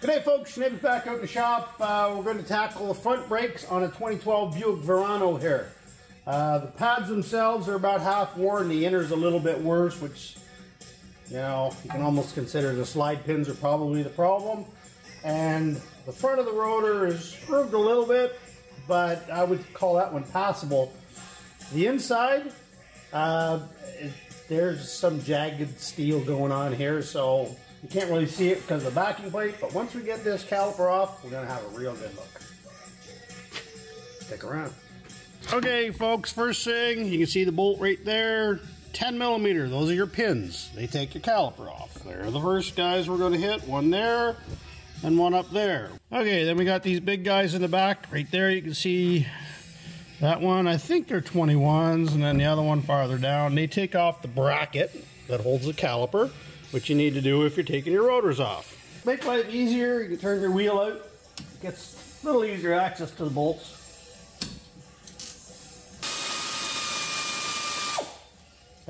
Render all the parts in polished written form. G'day folks, Schneb's back out in the shop. We're going to tackle the front brakes on a 2012 Buick Verano here. The pads themselves are about half worn, the inner's a little bit worse, which, you know, you can almost consider the slide pins are probably the problem. And the front of the rotor is curved a little bit, but I would call that one passable. The inside, there's some jagged steel going on here, so you can't really see it because of the backing plate, but once we get this caliper off, we're going to have a real good look. Stick around. Okay, folks, first thing, you can see the bolt right there. 10mm, those are your pins. They take your caliper off. They're the first guys we're going to hit. One there and one up there. Okay, then we got these big guys in the back. Right there, you can see that one. I think they're 21s, and then the other one farther down. They take off the bracket that holds the caliper, which you need to do if you're taking your rotors off. Make life easier, you can turn your wheel out. It gets a little easier access to the bolts.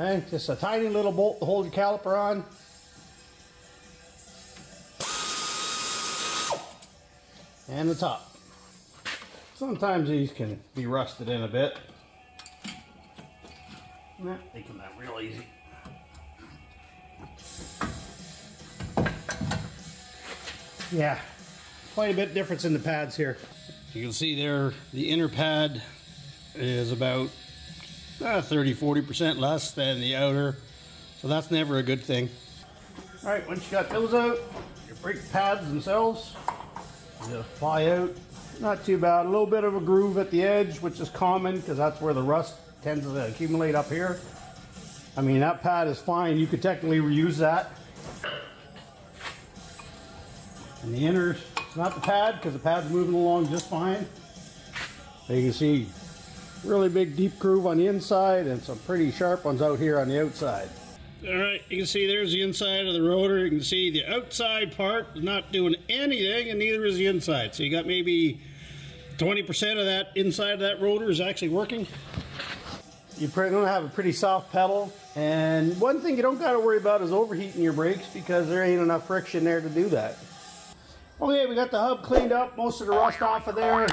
Okay, just a tiny little bolt to hold your caliper on. And the top. Sometimes these can be rusted in a bit. They come out real easy. Yeah, quite a bit difference in the pads here. You can see there the inner pad is about 30-40% less than the outer, so that's never a good thing. All right, once you got those out, your brake pads themselves just fly out. Not too bad, a little bit of a groove at the edge, which is common because that's where the rust tends to accumulate up here. I mean, that pad is fine, you could technically reuse that. And the inners, it's not the pad because the pad's moving along just fine. So you can see really big deep groove on the inside and some pretty sharp ones out here on the outside. Alright, you can see there's the inside of the rotor. You can see the outside part is not doing anything and neither is the inside. So you got maybe 20% of that inside of that rotor is actually working. You're going to have a pretty soft pedal, and one thing you don't got to worry about is overheating your brakes because there ain't enough friction there to do that. Okay, we got the hub cleaned up, most of the rust off of there,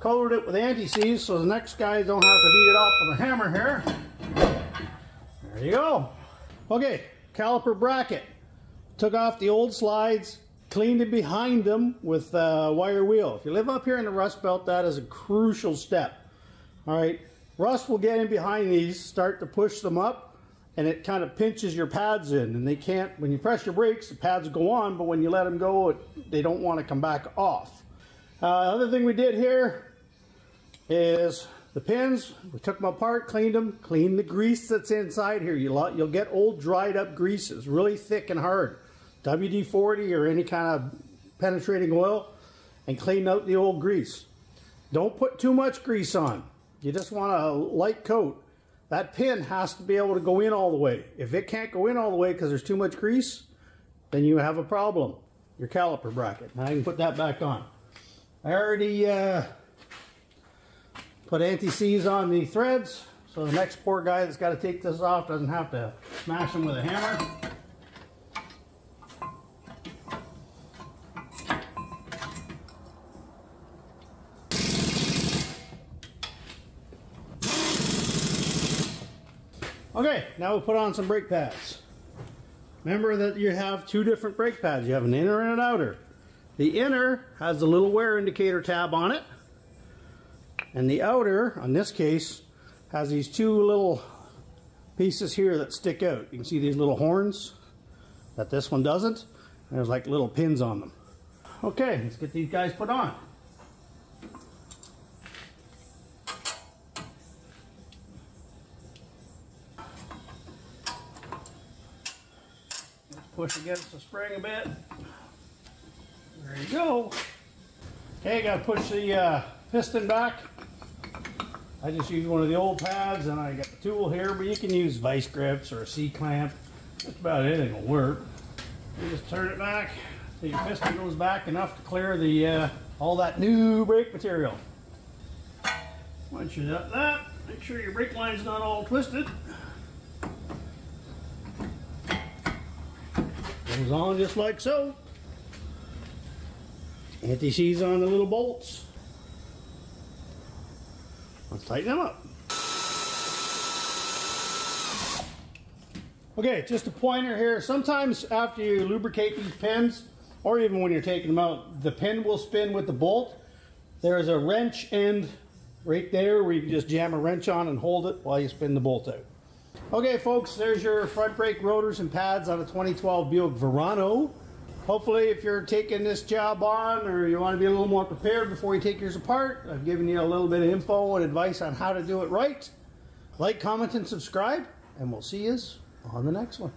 colored it with anti-seize so the next guys don't have to beat it off with a hammer here. There you go. Okay, caliper bracket. Took off the old slides, cleaned it behind them with a wire wheel. If you live up here in the Rust Belt, that is a crucial step. All right, rust will get in behind these, start to push them up, and it kind of pinches your pads in, and they can't, when you press your brakes, the pads go on, but when you let them go, they don't want to come back off. Other thing we did here is the pins, we took them apart, cleaned them, cleaned the grease that's inside here. You'll get old dried up greases, really thick and hard, WD-40 or any kind of penetrating oil, and clean out the old grease. Don't put too much grease on, you just want a light coat. That pin has to be able to go in all the way. If it can't go in all the way because there's too much grease, then you have a problem. Your caliper bracket. Now I can put that back on. I already put anti-seize on the threads, so the next poor guy that's got to take this off doesn't have to smash them with a hammer. Okay, now we'll put on some brake pads. Remember that you have two different brake pads. You have an inner and an outer. The inner has the little wear indicator tab on it. And the outer, on this case, has these two little pieces here that stick out. You can see these little horns that this one doesn't. And there's like little pins on them. Okay, let's get these guys put on. Push against the spring a bit. There you go. Okay, gotta push the piston back. I just use one of the old pads and I got the tool here, but you can use vice grips or a C-clamp. Just about anything will work. You just turn it back so your piston goes back enough to clear the all that new brake material. Once you're done that, make sure your brake line's not all twisted. Goes on just like so. anti-seize on the little bolts. Let's tighten them up. Okay, just a pointer here. Sometimes after you lubricate these pins, or even when you're taking them out, the pin will spin with the bolt. There is a wrench end right there where you can just jam a wrench on and hold it while you spin the bolt out. Okay folks, there's your front brake rotors and pads on a 2012 Buick Verano. Hopefully if you're taking this job on or you want to be a little more prepared before you take yours apart, I've given you a little bit of info and advice on how to do it right. Like, comment, and subscribe, and we'll see you on the next one.